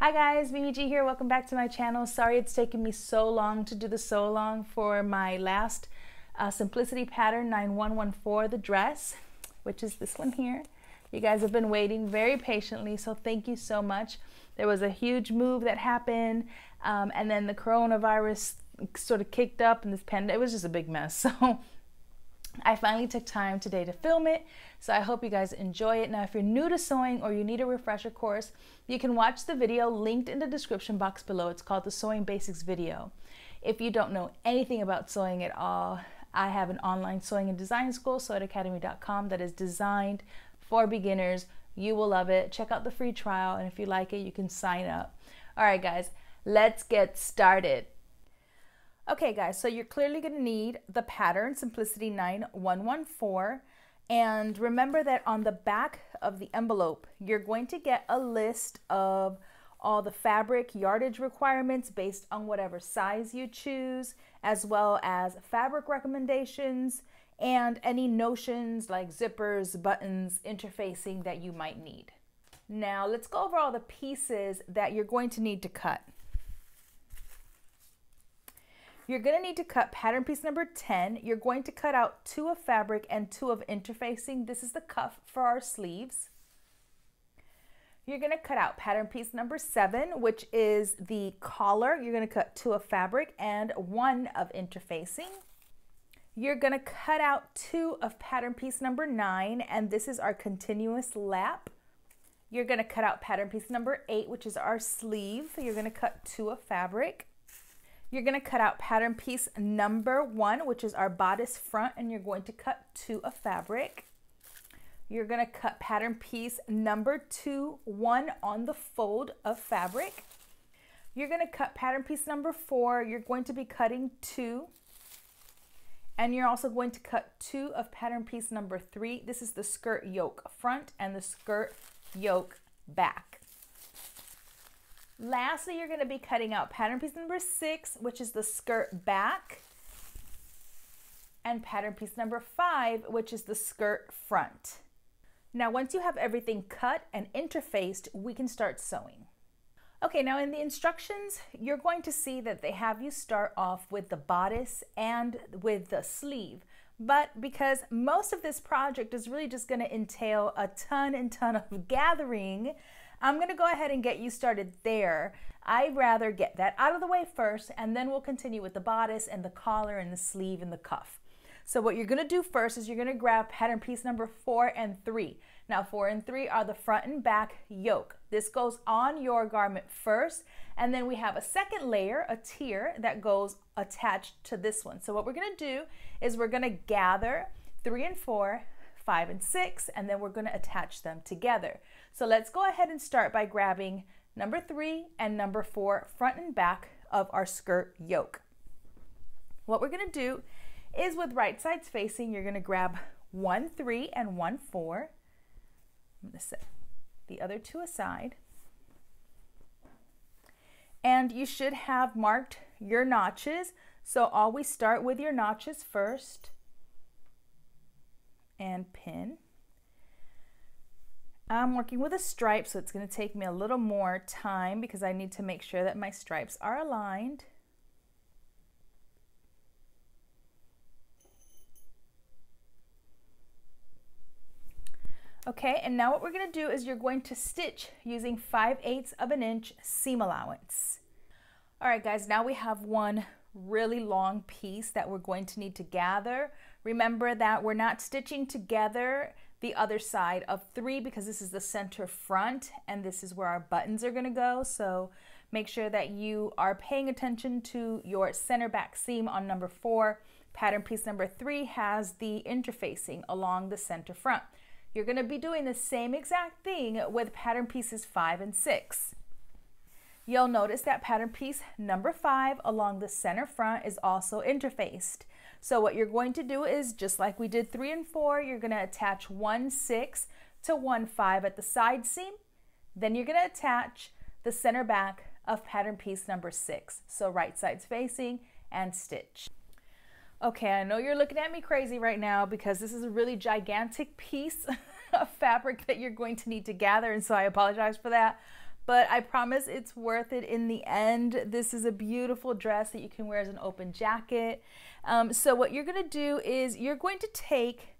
Hi guys, Mimi G here, welcome back to my channel. Sorry it's taken me so long to do the sew along for my last Simplicity pattern 9114, the dress, which is this one here. You guys have been waiting very patiently, so thank you so much. There was a huge move that happened, and then the coronavirus sort of kicked up and this pandemic, it was just a big mess. So I finally took time today to film it, so I hope you guys enjoy it. Now, if you're new to sewing or you need a refresher course, you can watch the video linked in the description box below. It's called the Sewing Basics video. If you don't know anything about sewing at all, I have an online sewing and design school, sewatacademy.com, that is designed for beginners. You will love it. Check out the free trial, and if you like it, you can sign up. All right, guys, let's get started. Okay guys, so you're clearly gonna need the pattern Simplicity 9114, and remember that on the back of the envelope, you're going to get a list of all the fabric yardage requirements based on whatever size you choose, as well as fabric recommendations and any notions like zippers, buttons, interfacing that you might need. Now let's go over all the pieces that you're going to need to cut. You're gonna need to cut pattern piece number 10. You're going to cut out 2 of fabric and 2 of interfacing. This is the cuff for our sleeves. You're gonna cut out pattern piece number 7, which is the collar. You're gonna cut 2 of fabric and 1 of interfacing. You're gonna cut out 2 of pattern piece number 9, and this is our continuous lap. You're gonna cut out pattern piece number 8, which is our sleeve. You're gonna cut 2 of fabric. You're gonna cut out pattern piece number 1, which is our bodice front, and you're going to cut 2 of fabric. You're gonna cut pattern piece number 2, 1 on the fold of fabric. You're gonna cut pattern piece number 4, you're going to be cutting 2. And you're also going to cut 2 of pattern piece number 3. This is the skirt yoke front and the skirt yoke back. Lastly, you're going to be cutting out pattern piece number 6, which is the skirt back, and pattern piece number 5, which is the skirt front. Now, once you have everything cut and interfaced, we can start sewing. Okay, now in the instructions, you're going to see that they have you start off with the bodice and with the sleeve. But because most of this project is really just going to entail a ton and ton of gathering, I'm gonna go ahead and get you started there. I'd rather get that out of the way first, and then we'll continue with the bodice and the collar and the sleeve and the cuff. So what you're gonna do first is you're gonna grab pattern piece number 4 and 3. Now 4 and 3 are the front and back yoke. This goes on your garment first, and then we have a second layer, a tier, that goes attached to this one. So what we're gonna do is we're gonna gather 3 and 4, 5 and 6, and then we're going to attach them together. So let's go ahead and start by grabbing number 3 and number 4 front and back of our skirt yoke. What we're going to do is, with right sides facing, you're going to grab 1 3 and 1 4. I'm going to set the other 2 aside, and you should have marked your notches, so always start with your notches first and pin. I'm working with a stripe, so it's going to take me a little more time because I need to make sure that my stripes are aligned. Okay, and now what we're going to do is you're going to stitch using 5/8 of an inch seam allowance. All right guys, now we have one really long piece that we're going to need to gather. Remember that we're not stitching together the other side of 3 because this is the center front and this is where our buttons are going to go. So make sure that you are paying attention to your center back seam on number 4. Pattern piece number 3 has the interfacing along the center front. You're going to be doing the same exact thing with pattern pieces 5 and 6. You'll notice that pattern piece number 5 along the center front is also interfaced. So what you're going to do is, just like we did 3 and 4, you're going to attach 1 6 to 1 5 at the side seam. Then you're going to attach the center back of pattern piece number 6. So right sides facing and stitch. Okay, I know you're looking at me crazy right now because this is a really gigantic piece of fabric that you're going to need to gather, and so I apologize for that. but I promise it's worth it in the end. This is a beautiful dress that you can wear as an open jacket. So what you're gonna do is you're going to take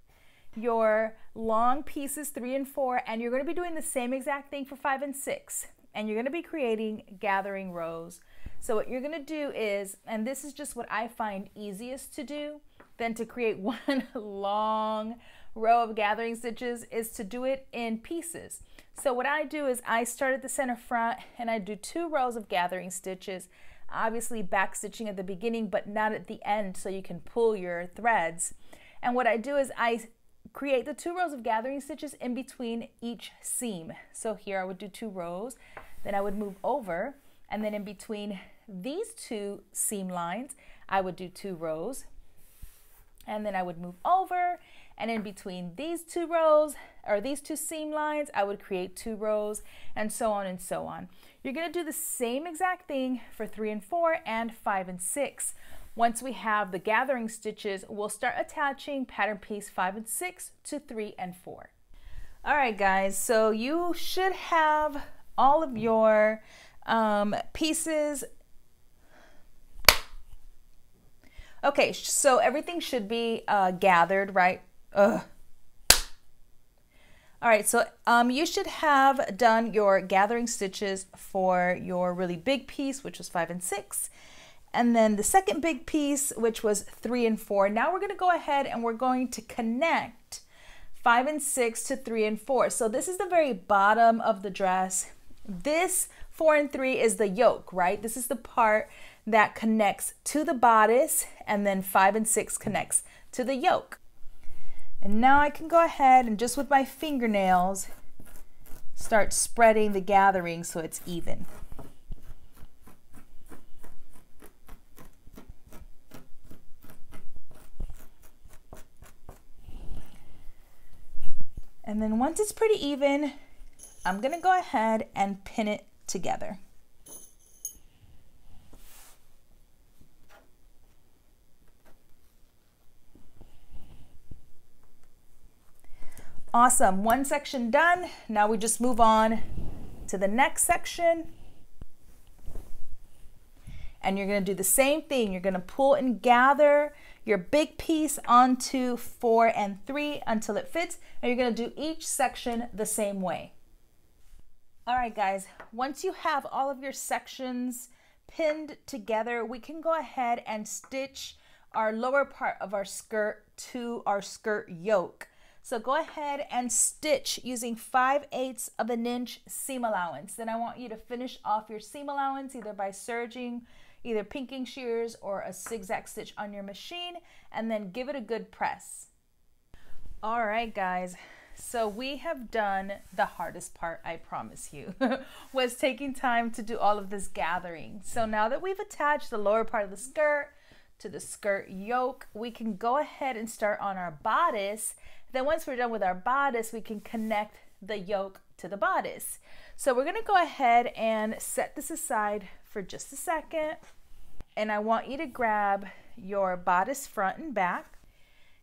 your long pieces 3 and 4, and you're gonna be doing the same exact thing for 5 and 6. And you're gonna be creating gathering rows. So what you're gonna do is, and this is just what I find easiest to do than to create one long row of gathering stitches, is to do it in pieces. So what I do is I start at the center front and I do 2 rows of gathering stitches, obviously back stitching at the beginning but not at the end so you can pull your threads. And what I do is I create the 2 rows of gathering stitches in between each seam. So here I would do 2 rows, then I would move over, and then in between these 2 seam lines I would do 2 rows, and then I would move over, and in between these 2 rows or these 2 seam lines I would create 2 rows, and so on and so on. You're going to do the same exact thing for 3 and 4 and 5 and 6. Once we have the gathering stitches, we'll start attaching pattern piece 5 and 6 to 3 and 4. All right, guys, so you should have all of your pieces. Okay, so everything should be gathered, right? All right, so you should have done your gathering stitches for your really big piece, which was 5 and 6. And then the second big piece, which was 3 and 4. Now we're going to go ahead and we're going to connect 5 and 6 to 3 and 4. So this is the very bottom of the dress. This 4 and 3 is the yoke, right? This is the part that connects to the bodice, and then 5 and 6 connects to the yoke. And now I can go ahead and just with my fingernails start spreading the gathering so it's even. And then once it's pretty even, I'm gonna go ahead and pin it together. Awesome, 1 section done. Now we just move on to the next section. And you're gonna do the same thing. You're gonna pull and gather your big piece onto 4 and 3 until it fits, and you're gonna do each section the same way. All right, guys, once you have all of your sections pinned together, we can go ahead and stitch our lower part of our skirt to our skirt yoke. So go ahead and stitch using 5/8 of an inch seam allowance. Then I want you to finish off your seam allowance either by serging, either pinking shears or a zigzag stitch on your machine, and then give it a good press. All right, guys, so we have done the hardest part, I promise you, was taking time to do all of this gathering. So now that we've attached the lower part of the skirt to the skirt yoke, we can go ahead and start on our bodice. Then once we're done with our bodice, we can connect the yoke to the bodice. So we're gonna go ahead and set this aside for just a second. And I want you to grab your bodice front and back.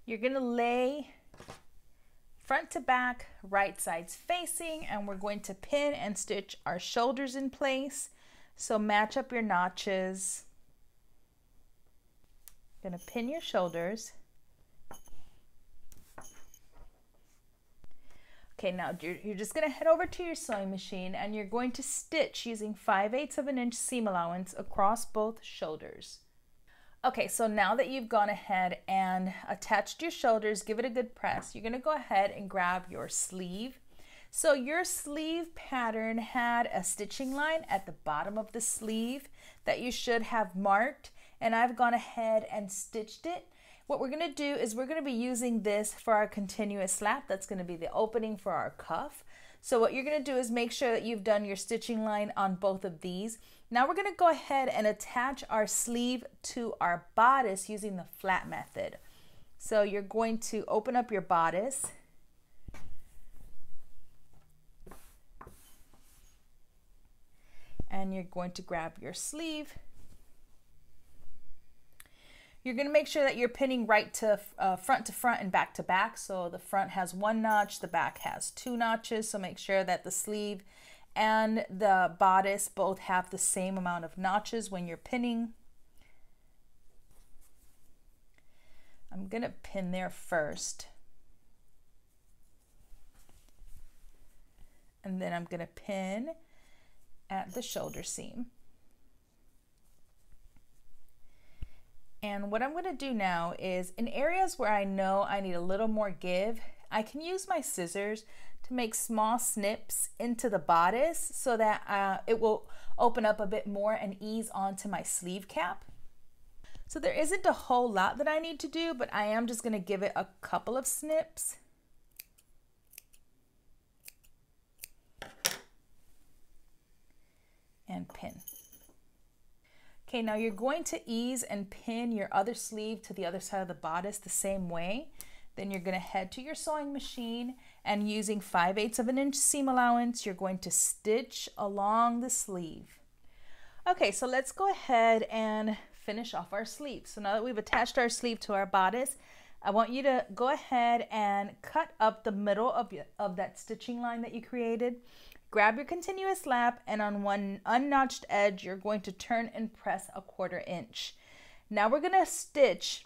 You're gonna lay front to back, right sides facing, and we're going to pin and stitch our shoulders in place. So match up your notches. Gonna pin your shoulders. Okay, now you're just gonna head over to your sewing machine and you're going to stitch using 5/8 of an inch seam allowance across both shoulders. Okay, so now that you've gone ahead and attached your shoulders, give it a good press, you're gonna go ahead and grab your sleeve. So your sleeve pattern had a stitching line at the bottom of the sleeve that you should have marked, and I've gone ahead and stitched it. What we're gonna do is we're gonna be using this for our continuous slap. That's gonna be the opening for our cuff. So what you're gonna do is make sure that you've done your stitching line on both of these. Now we're gonna go ahead and attach our sleeve to our bodice using the flat method. So you're going to open up your bodice. And you're going to grab your sleeve. You're gonna make sure that you're pinning right to front and back to back. So the front has 1 notch, the back has 2 notches. So make sure that the sleeve and the bodice both have the same amount of notches when you're pinning. I'm gonna pin there first, and then I'm gonna pin at the shoulder seam. And what I'm gonna do now is, in areas where I know I need a little more give, I can use my scissors to make small snips into the bodice so that it will open up a bit more and ease onto my sleeve cap. So there isn't a whole lot that I need to do, but I am just gonna give it a couple of snips. And pin. Okay, now you're going to ease and pin your other sleeve to the other side of the bodice the same way. Then you're gonna head to your sewing machine, and using 5/8 of an inch seam allowance, you're going to stitch along the sleeve. Okay, so let's go ahead and finish off our sleeve. So now that we've attached our sleeve to our bodice, I want you to go ahead and cut up the middle of that stitching line that you created. Grab your continuous lap, and on one unnotched edge, you're going to turn and press 1/4 inch. Now we're gonna stitch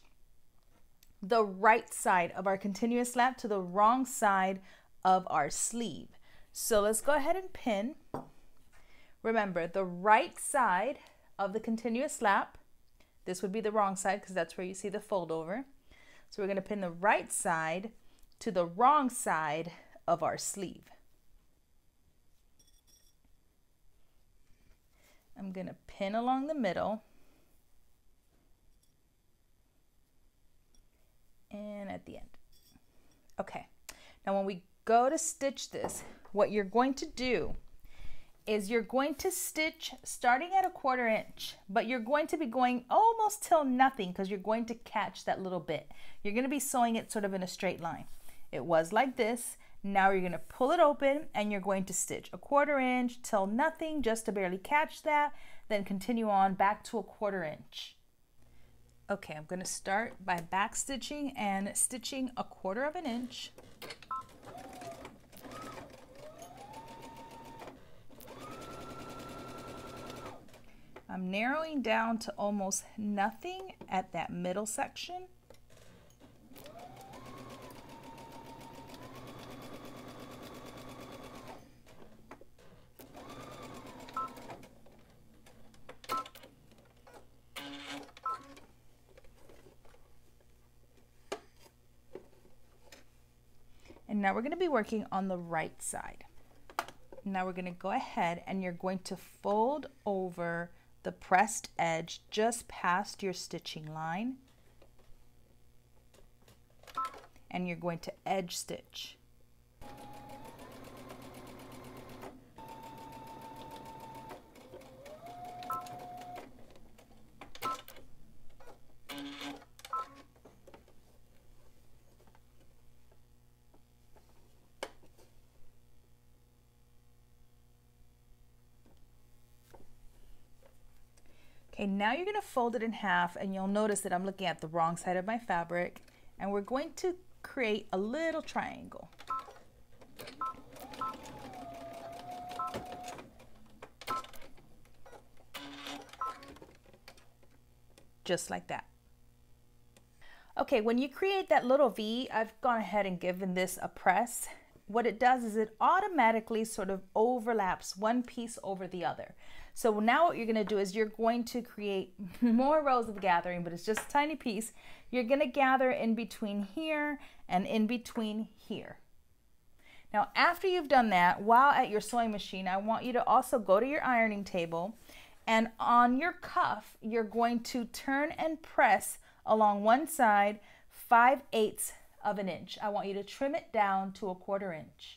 the right side of our continuous lap to the wrong side of our sleeve. So let's go ahead and pin. Remember, the right side of the continuous lap, this would be the wrong side because that's where you see the fold over. So we're gonna pin the right side to the wrong side of our sleeve. I'm gonna pin along the middle, and at the end. Okay, now when we go to stitch this, what you're going to do is you're going to stitch starting at 1/4 inch, but you're going to be going almost till nothing because you're going to catch that little bit. You're gonna be sewing it sort of in a straight line. It was like this. Now you're gonna pull it open, and you're going to stitch 1/4 inch till nothing, just to barely catch that, then continue on back to 1/4 inch. Okay, I'm gonna start by back stitching and stitching 1/4 inch. I'm narrowing down to almost nothing at that middle section. Now we're going to be working on the right side. Now we're going to go ahead, and you're going to fold over the pressed edge just past your stitching line, and you're going to edge stitch. And now you're gonna fold it in half, and you'll notice that I'm looking at the wrong side of my fabric, and we're going to create a little triangle. Just like that. Okay, when you create that little V, I've gone ahead and given this a press. What it does is it automatically sort of overlaps one piece over the other. So now what you're gonna do is you're going to create more rows of gathering, but it's just a tiny piece. You're gonna gather in between here and in between here. Now, after you've done that, while at your sewing machine, I want you to also go to your ironing table, and on your cuff, you're going to turn and press along one side 5/8 of an inch. I want you to trim it down to 1/4 inch.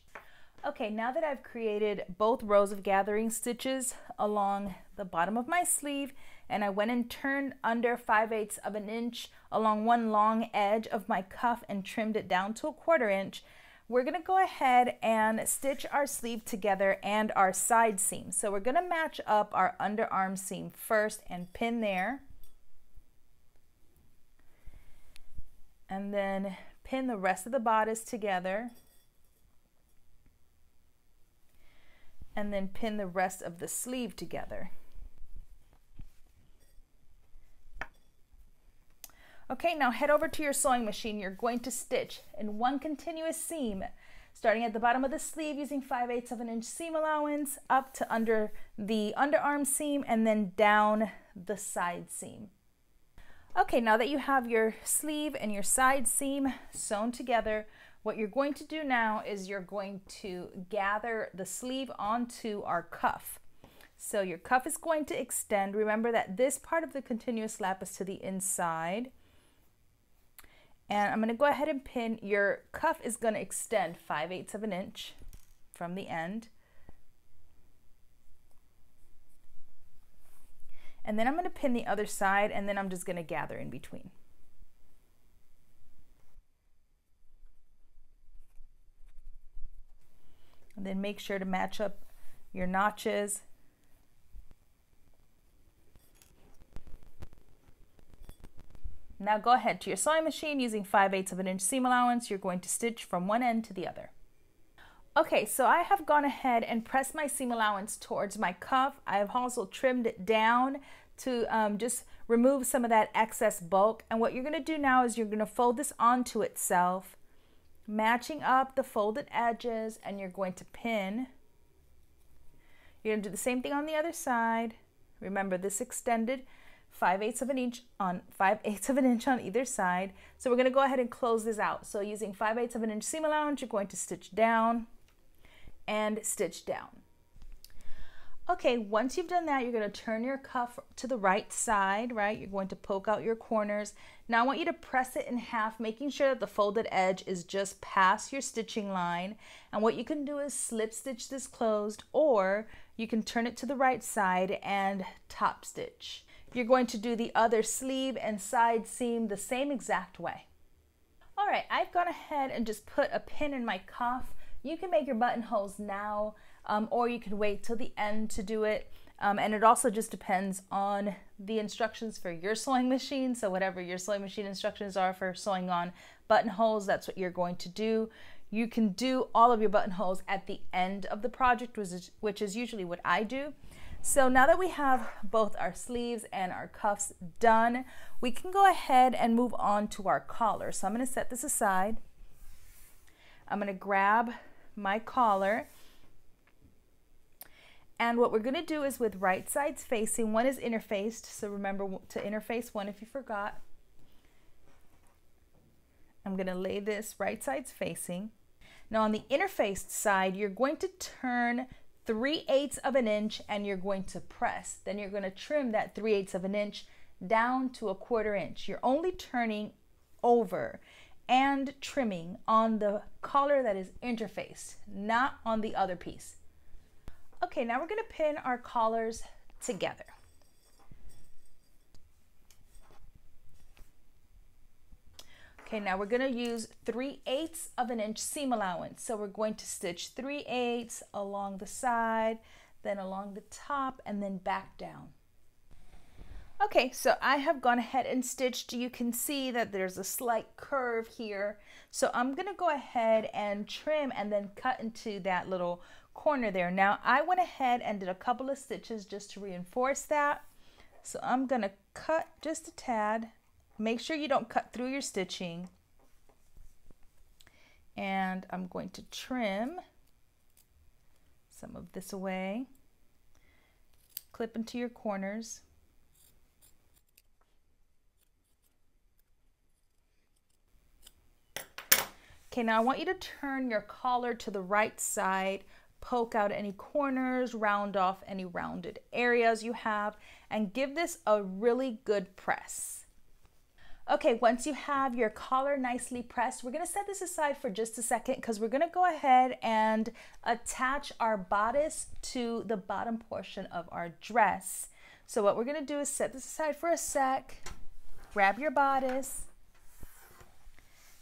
Okay, now that I've created both rows of gathering stitches along the bottom of my sleeve, and I went and turned under 5/8 of an inch along one long edge of my cuff and trimmed it down to 1/4 inch, we're gonna go ahead and stitch our sleeve together and our side seam. So we're gonna match up our underarm seam first and pin there. And then pin the rest of the bodice together. and then pin the rest of the sleeve together. Okay, now head over to your sewing machine. You're going to stitch in one continuous seam, starting at the bottom of the sleeve using 5/8 of an inch seam allowance, up to under the underarm seam, and then down the side seam. Okay, now that you have your sleeve and your side seam sewn together, what you're going to do now is you're going to gather the sleeve onto our cuff. So your cuff is going to extend. Remember that this part of the continuous lap is to the inside. And I'm going to go ahead and pin. Your cuff is going to extend 5/8 of an inch from the end. And then I'm going to pin the other side, and then I'm just going to gather in between. And then make sure to match up your notches. Now go ahead to your sewing machine using 5/8 of an inch seam allowance. You're going to stitch from one end to the other. Okay, so I have gone ahead and pressed my seam allowance towards my cuff. I have also trimmed it down to just remove some of that excess bulk. And what you're going to do now is you're going to fold this onto itself, matching up the folded edges, and you're going to pin. You're going to do the same thing on the other side. Remember, this extended 5/8 of an inch on either side. So we're going to go ahead and close this out. So using 5/8 of an inch seam allowance, you're going to stitch down and stitch down. Okay, once you've done that, you're going to turn your cuff to the right side, right? You're going to poke out your corners. Now I want you to press it in half, making sure that the folded edge is just past your stitching line. And what you can do is slip stitch this closed, or you can turn it to the right side and top stitch. You're going to do the other sleeve and side seam the same exact way. All right, I've gone ahead and just put a pin in my cuff. You can make your buttonholes now, or you can wait till the end to do it. And it also just depends on the instructions for your sewing machine. So whatever your sewing machine instructions are for sewing on buttonholes, that's what you're going to do. You can do all of your buttonholes at the end of the project, which is usually what I do. So now that we have both our sleeves and our cuffs done, we can go ahead and move on to our collar. So I'm going to set this aside. I'm going to grab my collar. And what we're going to do is, with right sides facing, one is interfaced. So remember to interface one if you forgot. I'm going to lay this right sides facing. Now on the interfaced side, you're going to turn 3/8 of an inch and you're going to press. Then you're going to trim that 3/8 of an inch down to a 1/4 inch. You're only turning over and trimming on the collar that is interfaced, not on the other piece. Okay, now we're going to pin our collars together. Okay, now we're going to use 3/8 of an inch seam allowance. So we're going to stitch 3/8 along the side, then along the top, and then back down. Okay, so I have gone ahead and stitched. You can see that there's a slight curve here. So I'm going to go ahead and trim and then cut into that little corner there. Now I went ahead and did a couple of stitches just to reinforce that. So I'm going to cut just a tad. Make sure you don't cut through your stitching. And I'm going to trim some of this away. Clip into your corners. Okay, now I want you to turn your collar to the right side, poke out any corners, round off any rounded areas you have, and give this a really good press. Okay, once you have your collar nicely pressed, we're going to set this aside for just a second because we're going to go ahead and attach our bodice to the bottom portion of our dress. So what we're going to do is set this aside for a sec, grab your bodice,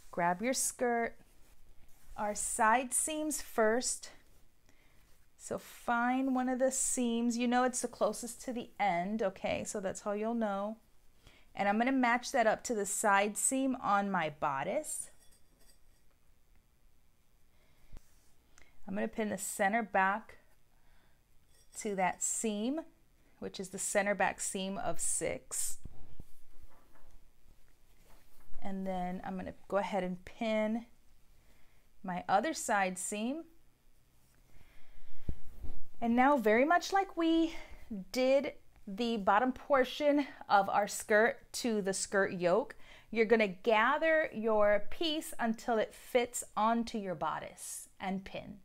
grab your skirt, our side seams first. So find one of the seams, you know it's the closest to the end, okay, so that's how you'll know. And I'm going to match that up to the side seam on my bodice. I'm going to pin the center back to that seam, which is the center back seam of 6. And then I'm going to go ahead and pin my other side seam. And now, very much like we did the bottom portion of our skirt to the skirt yoke, you're going to gather your piece until it fits onto your bodice and pin.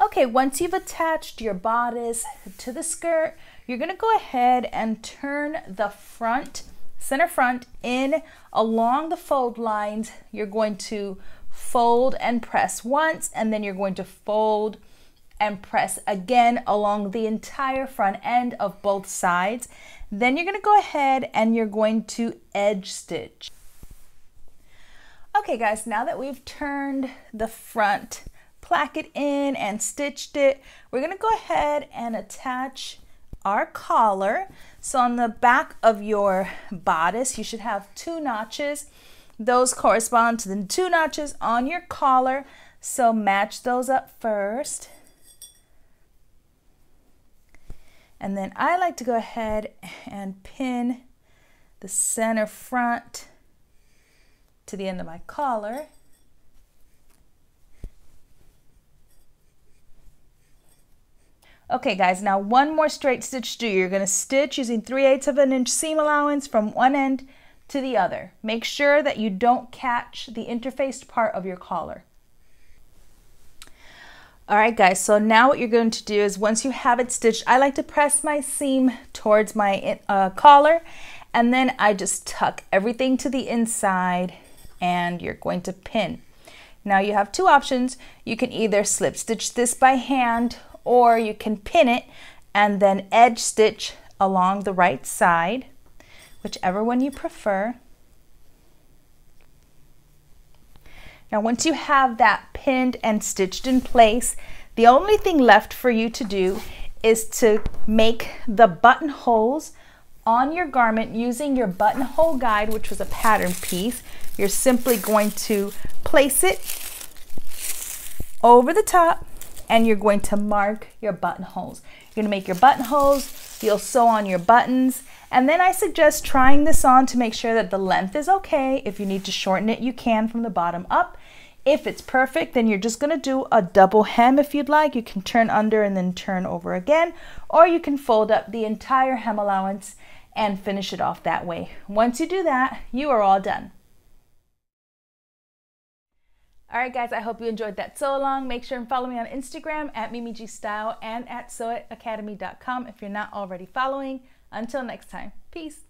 Okay, once you've attached your bodice to the skirt, you're going to go ahead and turn the front, center front, in along the fold lines. You're going to fold and press once, and then you're going to fold and press again along the entire front end of both sides. Then you're going to go ahead and you're going to edge stitch. Okay guys, now that we've turned the front placket in and stitched it, we're going to go ahead and attach our collar. So on the back of your bodice, you should have 2 notches. Those correspond to the 2 notches on your collar, so match those up first. And then I like to go ahead and pin the center front to the end of my collar. Okay guys, now one more straight stitch to do. You're going to stitch using 3/8 of an inch seam allowance from one end to the other. Make sure that you don't catch the interfaced part of your collar. All right guys, so now what you're going to do is, once you have it stitched, I like to press my seam towards my collar, and then I just tuck everything to the inside and you're going to pin. Now you have 2 options. You can either slip stitch this by hand, or you can pin it and then edge stitch along the right side, whichever one you prefer. Now once you have that pinned and stitched in place, the only thing left for you to do is to make the buttonholes on your garment using your buttonhole guide, which was a pattern piece. You're simply going to place it over the top and you're going to mark your buttonholes. You're gonna make your buttonholes, you'll sew on your buttons, and then I suggest trying this on to make sure that the length is okay. If you need to shorten it, you can from the bottom up. If it's perfect, then you're just gonna do a double hem if you'd like. You can turn under and then turn over again, or you can fold up the entire hem allowance and finish it off that way. Once you do that, you are all done. All right guys, I hope you enjoyed that sew along. Make sure and follow me on Instagram at Mimi G Style and at sewatacademy.com if you're not already following. Until next time, peace.